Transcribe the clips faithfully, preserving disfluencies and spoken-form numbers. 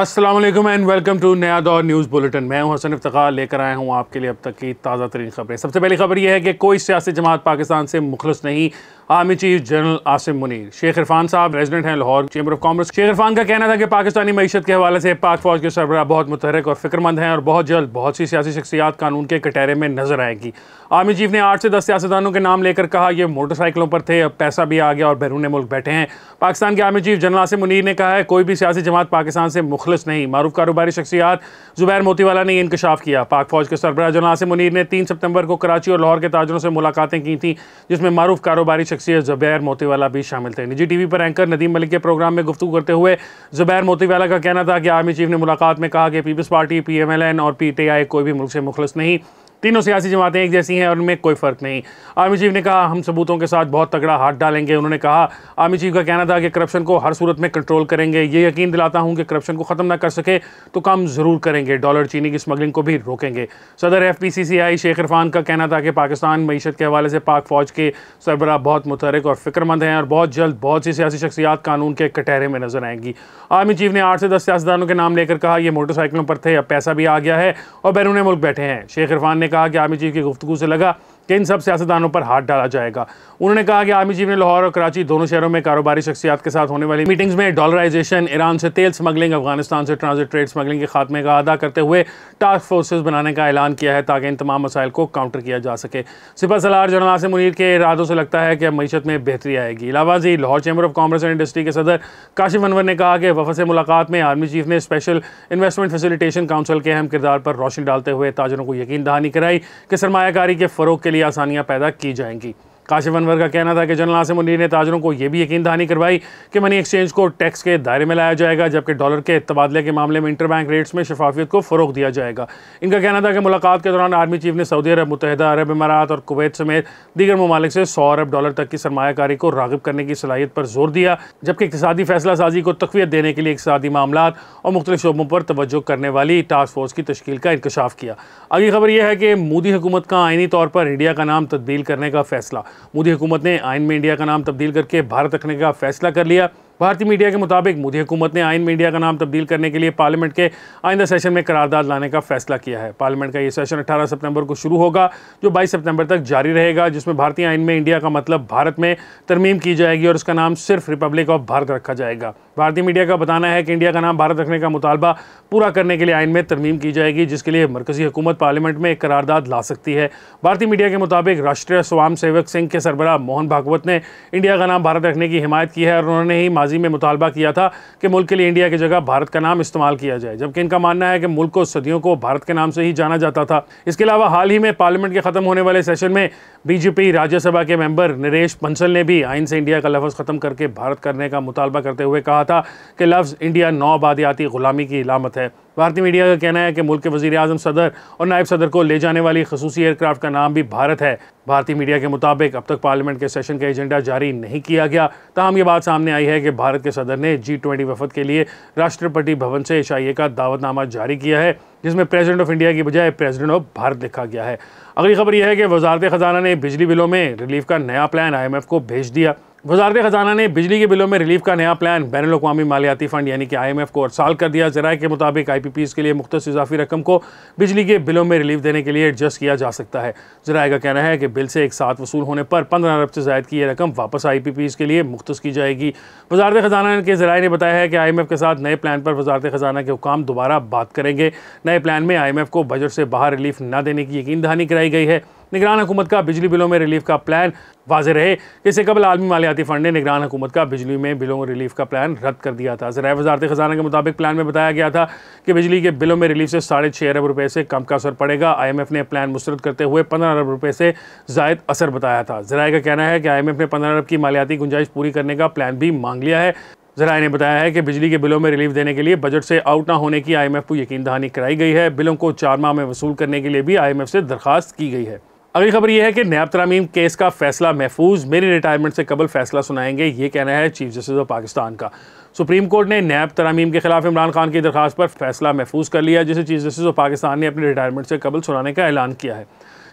अस्सलाम वालेकुम and welcome to नया दौर न्यूज़ बुलेटिन। मैं हूं हसन इफ्तिखार, लेकर आया हूं आपके लिए अब तक की ताज़ा तरीन खबरें। सबसे पहली खबर यह है कि कोई सियासी जमात पाकिस्तान से मुखलस नहीं, army chief general Asim Munir. Sheikh Irfan साहब रेजिडेंट हैं Lahore chamber of commerce. Sheikh Irfan का कहना था कि पाकिस्तानी मईशत के हवाले से पाक फौज के सरबराह बहुत मुतहरक और फिक्रमंद हैं और बहुत जल्द बहुत सी सियासी शख्सियात कानून के कटहरे में नजर आएगी। आर्मी चीफ ने आठ से दस सियासतदानों के नाम लेकर कहा ये मोटरसाइकिलों पर थे, अब पैसा भी आ गया और बैरून मुल्क बैठे हैं। पाकिस्तान के army chief general Asim Munir ने कहा है कोई भी सियासी जमात पाकिस्तान से मुखलिस नहीं। मारूफ कारोबारी शख्सियात जुबैर मोतीवाला ने इंकशाफ किया। पाक फौज के सरबराह जनरल आसिम मुनीर ने तीन सितंबर को कराची और लाहौर के ताजरों से मुलाकातें की थी, जिसमें मारूफ कारोबारी शख्सियत जुबैर मोतीवाला भी शामिल थे। निजी टीवी पर एंकर नदीम मलिक के प्रोग्राम में गुफ्तगू करते हुए जुबैर मोतीवाला का कहना था कि आर्मी चीफ ने मुलाकात में कहा कि पीपल्स पार्टी, पीएमएलएन और पीटीआई कोई भी मुल्क से मुखलिस नहीं, तीनों सियासी जमातें एक जैसी हैं और उनमें कोई फ़र्क नहीं। आर्मी चीफ ने कहा हम सबूतों के साथ बहुत तगड़ा हाथ डालेंगे। उन्होंने कहा आर्मी चीफ का कहना था कि करप्शन को हर सूरत में कंट्रोल करेंगे। ये यकीन दिलाता हूं कि करप्शन को ख़त्म ना कर सके तो काम ज़रूर करेंगे। डॉलर चीनी की स्मगलिंग को भी रोकेंगे। सदर F P C C I Sheikh Irfan का कहना था कि पाकिस्तान मईशत के हवाले से पाक फ़ौज के सरबराह बहुत मुतहरक और फ़िक्रमंद हैं और बहुत जल्द बहुत सी सियासी शख्सियात कानून के कटहरे में नजर आएंगी। आर्मी चीफ ने आठ से दस सियासतदानों के नाम लेकर कहा यह मोटरसाइकिलों पर थे, अब पैसा भी आ गया है और बैरून मुल्क बैठे हैं। शेख इरफान ने कहा कि आर्मी चीफ की गुफ्तगू से लगा कि इन सब सियासतदानों पर हाथ डाला जाएगा। उन्होंने कहा कि आर्मी चीफ ने लाहौर और कराची दोनों शहरों में कारोबारी शख्सियात के साथ होने वाली मीटिंग्स में डॉलराइजेशन, ईरान से तेल स्मगलिंग, अफगानिस्तान से ट्रांजिट ट्रेड स्मगलिंग के खात्मे का अदा करते हुए टास्क फोर्सेज बनाने का ऐलान किया है ताकि इन तमाम मसाइल को काउंटर किया जा सके। सिपा सलार जनरल आसिम मुनीर के इरादों से लगता है कि मीशत में बेहतरी आएगी। इलावाजी Lahore chamber of commerce and industry के सदर काशिफ अनवर ने कहा कि वफद से मुलाकात में आर्मी चीफ ने स्पेशल इन्वेस्टमेंट फैसिलिटेशन काउंसिल के अहम किरदार पर रोशनी डालते हुए ताजरों को यकीन दहानी कराई कि सरमायाकारी के फरोग के आसानियां पैदा की जाएंगी। काशिफ अनवर का कहना था कि जनरल आसिम मुनीर ने ताजरों को यह भी यकीन दहानी करवाई कि मनी एक्सचेंज को टैक्स के दायरे में लाया जाएगा, जबकि डॉलर के तबादले के मामले में इंटरबैंक रेट्स में शफाफियत को फ़रोग दिया जाएगा। इनका कहना था कि मुलाकात के दौरान आर्मी चीफ ने सऊदी अरब, मुत्तहदा अरब इमारात और कुवैत समेत दीगर ममालिक से सौ अरब डॉलर तक की सरमायाकारी को राग़िब करने की सलाहियत पर जोर दिया, जबकि इक़्तिसादी फैसला साजी को तक़वियत देने के लिए इक़्तिसादी मामलात और मुख्तलिफ़ शोबों पर तवज्जो करने वाली टास्क फोर्स की तश्कील का इंकशाफ किया। अगली खबर यह है कि मोदी हुकूमत का आइनी तौर पर इंडिया का नाम तब्दील करने का फैसला। मोदी हुकूमत ने आइन में इंडिया का नाम तब्दील करके भारत रखने का फैसला कर लिया। भारतीय मीडिया के मुताबिक मोदी हुकूमत ने आइन में इंडिया का नाम तब्दील करने के लिए पार्लियामेंट के आइंदा सेशन में करारदाद लाने का फैसला किया है। पार्लियामेंट का यह सेशन अठारह सितंबर को शुरू होगा जो बाईस सितंबर तक जारी रहेगा, जिसमें भारतीय आइन में इंडिया का मतलब भारत में तरमीम की जाएगी और उसका नाम सिर्फ रिपब्लिक ऑफ भारत रखा जाएगा। भारतीय मीडिया का बताना है कि इंडिया का नाम भारत रखने का मुतालबा पूरा करने के लिए आइन में तरमीम की जाएगी, जिसके लिए मरकजी हुकूमत पार्लियामेंट में एक करारदाद ला सकती है। भारतीय मीडिया के मुताबिक राष्ट्रीय स्वयं सेवक संघ के सरबराह मोहन भागवत ने इंडिया का नाम भारत रखने की हिमायत की है और उन्होंने ही में मुतालबा किया था कि मुल्क के लिए इंडिया की जगह भारत का नाम इस्तेमाल किया जाए, जबकि इनका मानना है कि मुल्क को सदियों को भारत के नाम से ही जाना जाता था। इसके अलावा हाल ही में पार्लियामेंट के खत्म होने वाले सेशन में बीजेपी राज्यसभा के मेंबर नरेश पंचल ने भी आइन से इंडिया का लफ्ज़ ख़त्म करके भारत करने का मुतालबा करते हुए कहा था कि लफ्ज़ इंडिया नौ आबादियाती ग़ुलामी की इलामत है। भारतीय मीडिया का कहना है कि मुल्क के वज़ीर आज़म, सदर और नायब सदर को ले जाने वाली खसूसी एयरक्राफ्ट का नाम भी भारत है। भारतीय मीडिया के मुताबिक अब तक पार्लियामेंट के सेशन का एजेंडा जारी नहीं किया गया, तहम ये बात सामने आई है कि भारत के सदर ने जी ट्वेंटी वफद के लिए राष्ट्रपति भवन से एशिया का दावतनामा जारी किया है, जिसमें प्रेसिडेंट ऑफ इंडिया की बजाय प्रेसिडेंट ऑफ भारत लिखा गया है। अगली खबर यह है कि वजारत ख़जाना ने बिजली बिलों में रिलीफ का नया प्लान आईएमएफ को भेज दिया। वजारत ख़जाना ने बिजली के बिलों में रिलीफ का नया प्लान बैनुल अक़वामी मालियाती फ़ंड यानी कि आईएमएफ को अरसाल कर दिया। ज़राए के मुताबिक आईपीपीज़ के लिए मुख्तस इजाफी रकम को बिजली के बिलों में रिलीफ देने के लिए एडजस्ट किया जा सकता है। ज़राए का कहना है कि बिल से एक साथ वसूल होने पर पंद्रह अरब से ज़ायद की यह रकम वापस आईपीपीज़ के लिए मुख्तस की जाएगी। वजारत ख़जाना के ज़राए ने बताया है कि आईएमएफ के साथ नए प्लान पर वजारत ख़जाना के हुकाम दोबारा बात करेंगे। नए प्लान में आईएमएफ को बजट से बाहर रिलीफ न देने की यकीन दहानी कराई गई है। निगरान हुकूमत का बिजली बिलों में रिलीफ का प्लान वाज़े रहे कि इससे कबल आलमी मालियाती फ़ंड ने निगरान हुकूमत का बिजली में बिलों में रिलीफ का प्लान रद्द कर दिया था। ज़राए वजारत ख़जाना के मुताबिक प्लान में बताया गया था कि बिजली के बिलों में रिलीफ से साढ़े छः अरब रुपये से कम का असर पड़ेगा। आईएमएफ ने प्लान मुस्तरद करते हुए पंद्रह अरब रुपये से ज़ायद असर बताया था। ज़राए का कहना है कि आईएमएफ ने पंद्रह अरब की मालियाती गुंजाइश पूरी करने का प्लान भी मांग लिया है। ज़राए ने बताया है कि बिजली के बिलों में रिलीफ देने के लिए बजट से आउट ना होने की आईएमएफ को यकीन दहानी कराई गई है। बिलों को चार माह में वसूल करने के लिए भी आईएमएफ से दरख्वास्त की गई है। अगली खबर यह है कि नैब तरामीम केस का फैसला महफूज, मेरी रिटायरमेंट से कबल फैसला सुनाएंगे, ये कहना है चीफ जस्टिस ऑफ पाकिस्तान का। सुप्रीम कोर्ट ने नैब तरामीम के खिलाफ इमरान खान की दरख्वास्त पर फैसला महफूज कर लिया, जिसे चीफ जस्टिस ऑफ पाकिस्तान ने अपनी रिटायरमेंट से कबल सुनाने का ऐलान किया है।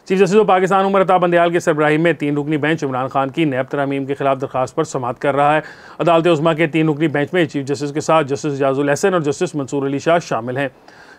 Chief justice of Pakistan Umar Ata Bandial की सरबराही में तीन रुकनी बेंच इमरान खान की नैब तरमीम के खिलाफ दरखास्त पर समाअत कर रहा है। अदालत उस्मा के तीन रुकनी बेंच में चीफ जस्टिस के साथ जस्टिस याजुल ऐहसन और जस्टिस मंसूर अली शाह शामिल हैं।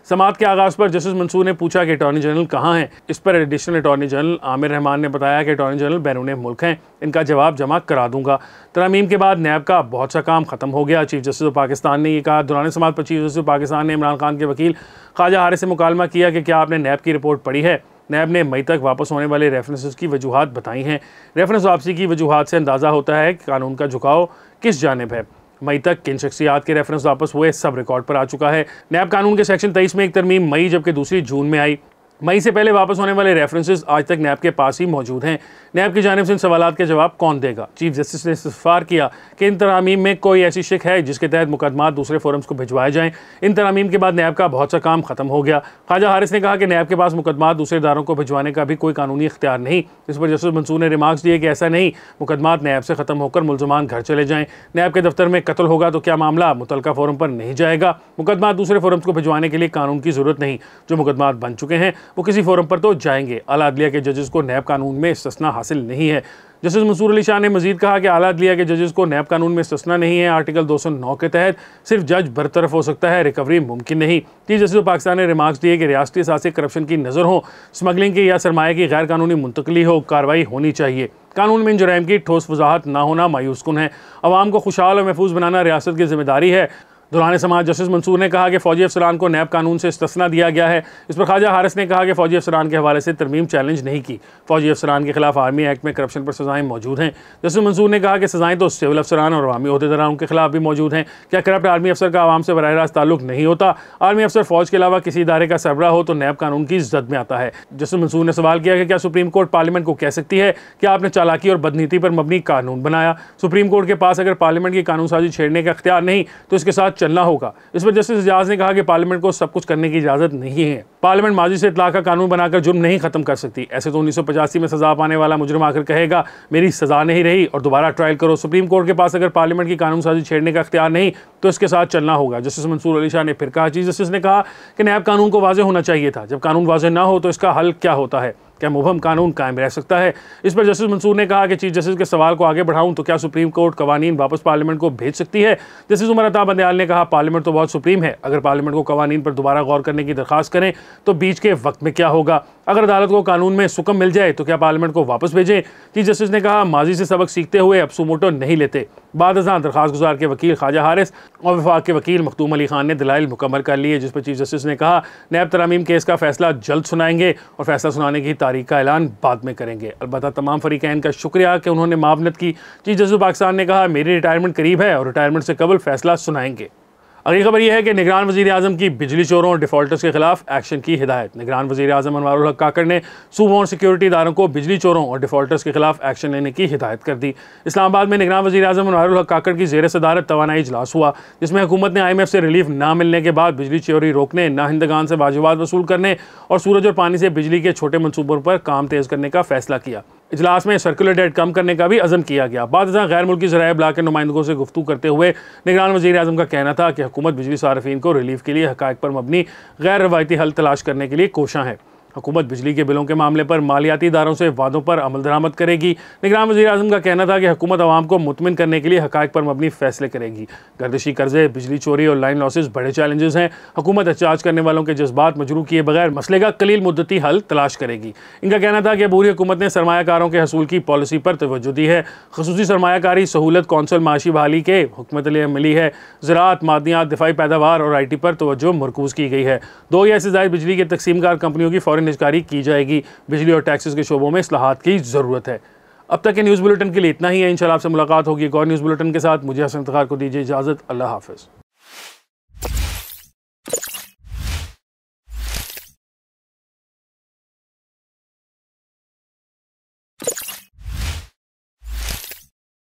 समाअत के आगाज़ पर जस्टिस मंसूर ने पूछा कि अटॉर्नी जनरल कहाँ हैं। इस पर additional attorney general Aamir Rahman ने बताया कि अटॉर्नी जनरल बैरून मुल्क हैं, इनका जवाब जमा करा दूंगा। तरमीम के बाद नैब का बहुत सा काम खत्म हो गया, चीफ जस्टिस ऑफ पाकिस्तान ने यह कहा। दौरान समाअत पर चीफ जस्टिस ऑफ पाकिस्तान ने इमरान खान के वकील ख्वाजा हारिस से मुकालमा किया कि क्या आपने नैब की रिपोर्ट पढ़ी है। नैब ने मई तक वापस होने वाले रेफरेंसेस की वजूहत बताई हैं। रेफरेंस वापसी की वजूहत से अंदाज़ा होता है कि कानून का झुकाव किस जानिब है। मई तक किन शख्सियात के रेफरेंस वापस हुए, सब रिकॉर्ड पर आ चुका है। नैब कानून के सेक्शन तेईस में एक तरमीम मई जबकि दूसरी जून में आई। मई से पहले वापस होने वाले रेफरेंसेस आज तक नैब के पास ही मौजूद हैं। नैब की जानिब से इन सवालात के जवाब कौन देगा। चीफ जस्टिस ने इस्तफसार किया कि इन तरामीम में कोई ऐसी शिक है जिसके तहत मुकदमा दूसरे फोरम्स को भिजवाए जाएँ। इन तरामीम के बाद नैब का बहुत सा काम खत्म हो गया। ख्वाजा हारिस ने कहा कि नैब के पास मुकदमा दूसरे इदारों को भिजवाने का भी कोई कानूनी इख्तियार नहीं। इस पर जस्टिस मंसूर ने रिमार्क्स दिए कि ऐसा नहीं मुकदमा नैब से ख़त्म होकर मुलजमान घर चले जाएँ। नैब के दफ्तर में कत्ल होगा तो क्या मामला मुतलका फोरम पर नहीं जाएगा। मुकदमा दूसरे फोरम्स को भिजवाने के लिए कानून की ज़रूरत नहीं। जो मुकदमा बन चुके हैं वो किसी फोरम पर तो जाएंगे। आला अदलिया के जजेस को नैब कानून में इस्तिस्ना हासिल नहीं है। जस्टिस मंसूर अली शाह ने मजीद कहा कि आला अदलिया के जजेस को नैब कानून में इस्तिस्ना नहीं है। आर्टिकल दो सौ नौ के तहत सिर्फ जज बरतरफ हो सकता है, रिकवरी मुमकिन नहीं। चीफ जस्टिस ऑफ पाकिस्तान ने रिमार्क्स दिए कि रियासती असासे करप्शन की नज़र हो, स्मगलिंग की या सरमाए की गैर कानूनी मुंतकली हो, कार्रवाई होनी चाहिए। कानून में इन जुराइम की ठोस वजाहत ना होना मायूसकुन है। आवाम को खुशहाल और महफूज बनाना रियासत की जिम्मेदारी है। दौरान समाज जस्टिस मंसूर ने कहा कि फौजी अफसरान को नैब कानून से इस्तिस्ना दिया गया है। इस पर ख्वाजा हारिस ने कहा कि फौजी अफसरान के हवाले से तरमीम चैलेंज नहीं की। फौजी अफसरान के खिलाफ आर्मी एक्ट में करप्शन पर सजाएं मौजूद हैं। जस्टिस मंसूर ने कहा कि सजाएं तो सिविल अफसरान और अवामी ओहदेदारों के खिलाफ भी मौजूद हैं। क्या करप्ट आर्मी अफसर का आवाम से बराह रास्त ताल्लुक नहीं होता। आर्मी अफसर फौज के अलावा किसी इदारे का सरबरा हो तो नैब कानून की जद में आता है। जस्टिस मंसूर ने सवाल किया कि क्या सुप्रीम कोर्ट पार्लियामेंट को कह सकती है कि आपने चालाकी और बदनीति पर मबनी कानून बनाया। सुप्रीम कोर्ट के पास अगर पार्लियामेंट की कानून साजी छेड़ने का अख्तियार नहीं तो इसके साथ चलना होगा। इस पर जस्टिस याज ने कहा कि पार्लियामेंट को सब कुछ करने की इजाजत नहीं है। पार्लियामेंट माजी से इतला का कानून बनाकर जुर्म नहीं खत्म कर सकती। ऐसे तो उन्नीस सौ पचासी में सजा पाने वाला मुजरम आकर कहेगा मेरी सजा नहीं रही और दोबारा ट्रायल करो। सुप्रीम कोर्ट के पास अगर पार्लियामेंट की कानून साजी छेड़ने का अख्तियार नहीं तो इसके साथ चलना होगा। जस्टिस मंसूर अली शाह ने फिर कहा चीफ जस्टिस ने कहा कि नैब कानून को वाजह होना चाहिए था। जब कानून वाजह ना हो तो इसका हल क्या होता है। क्या मुबहम कानून कायम रह सकता है। इस पर जस्टिस मंसूर ने कहा कि चीफ जस्टिस के सवाल को आगे बढ़ाऊं तो क्या सुप्रीम कोर्ट कवानीन वापस पार्लियामेंट को भेज सकती है। जस्टिस उमर अता बंदियाल ने कहा पार्लियामेंट तो बहुत सुप्रीम है। अगर पार्लियामेंट को कवानीन पर दोबारा गौर करने की दरखास्त करें तो बीच के वक्त में क्या होगा। अगर अदालत को कानून में सुकम मिल जाए तो क्या पार्लियामेंट को वापस भेजें। चीफ जस्टिस ने कहा माजी से सबक सीखते हुए अब सुमोटो नहीं लेते। बाद अज़ां दरख्वास्त गुजार के वकील ख्वाजा हारिस और वफाक के वकील मखतूम अली खान ने दलाइल मुकम्मल कर लिए, जिस पर चीफ जस्टिस ने कहा नैब तरमीम केस का फैसला जल्द सुनाएंगे और फैसला सुनाने की तारीख का ऐलान बाद में करेंगे। अलबत्ता तमाम फरीकैन का शुक्रिया कि उन्होंने मामनत की। चीफ जस्टिस पाकिस्तान ने कहा मेरी रिटायरमेंट करीब है और रिटायरमेंट से कबल फैसला सुनाएंगे। अगली खबर यह है कि निगरान वज़ीर आज़म की बिजली चोरों और डिफॉल्टर्स के खिलाफ एक्शन की हिदायत। निगरान वज़ीर आज़म अनवारुल हक काकर ने सूबों और सिक्योरिटी इदारों को बिजली चोरों और डिफॉल्टर्स के खिलाफ एक्शन लेने की हिदायत कर दी। इस्लामाबाद में निगरान वज़ीर आज़म अनवारुल हक काकर की ज़ेर सदारत तवानाई इजलास हुआ, जिसमें हुकूमत ने आई एम एफ से रिलीफ ना मिलने के बाद बिजली चोरी रोकने, नाइंदगान से वाजिबात वसूल करने और सूरज और पानी से बिजली के छोटे मनसूबों पर काम तेज़ करने का फैसला किया। इजलास में सर्कुलर डेट कम करने का भी अज़म किया गया। बाद गैर मुल्की ज़राए इब्लाग़ के नुमाइंदों से गुफ्तगू करते हुए निगरान वज़ीर आज़म का कहना था कि हुकूमत बिजली सार्फिन को रिलीफ के लिए हक़ाइक़ पर मबनी गैर रवायती हल तलाश करने के लिए कोशां है। हुकूमत बिजली के बिलों के मामले पर मालियाती इदारों से वादों पर अमल दरामद करेगी। निगरान वज़ीर आज़म का कहना था कि हुकूमत आवाम को मुतमिन करने के लिए हक़ाइक़ पर मबनी फैसले करेगी। गर्दिशी कर्जे, बिजली चोरी और लाइन लॉसेज बड़े चैलेंजेस हैं। हुकूमत एहतजाज करने वालों के जज्बात मजरूह किए बगैर मसले का कलील मुद्दती हल तलाश करेगी। इनका कहना था कि अबूरी हुकूमत ने सरमायाकारों के हसूल की पॉलिसी पर तवज्जो दी है। खुसूसी सरमायाकारी सहूलत कौंसल माशी बहाली के हुक्मत-ए-अमली मिली है। ज़राअत, मादनियात, दिफाई पैदावार और आई टी पर तवज्जो मरकूज़ की गई है। दो या इससे ज़ायद बिजली की तकसीमकार कंपनियों की फ़ौरन निष्कारी की जाएगी। बिजली और टैक्सेस के शोबों में इस्लाहात की ज़रूरत है। अब तक के न्यूज़ बुलेटिन के लिए इतना ही है। इंशाल्लाह आपसे मुलाकात होगी एक और न्यूज़ बुलेटिन के साथ। मुझे हसन इफ्तिखार को दीजिए इजाज़त। अल्लाह हाफ़िज़।